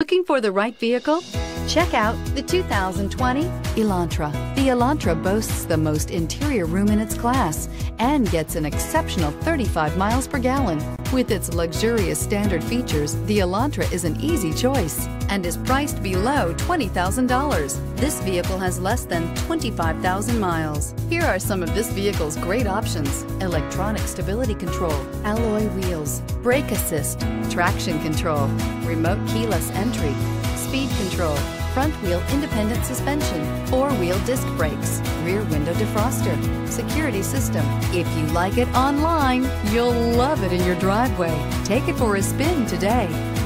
Looking for the right vehicle? Check out the 2020 Elantra. The Elantra boasts the most interior room in its class and gets an exceptional 35 miles per gallon. With its luxurious standard features, the Elantra is an easy choice and is priced below $20,000. This vehicle has less than 25,000 miles. Here are some of this vehicle's great options: electronic stability control, alloy wheels, brake assist, traction control, remote keyless entry, speed control, front wheel independent suspension, four-wheel disc brakes, rear window defroster, security system. If you like it online, you'll love it in your driveway. Take it for a spin today.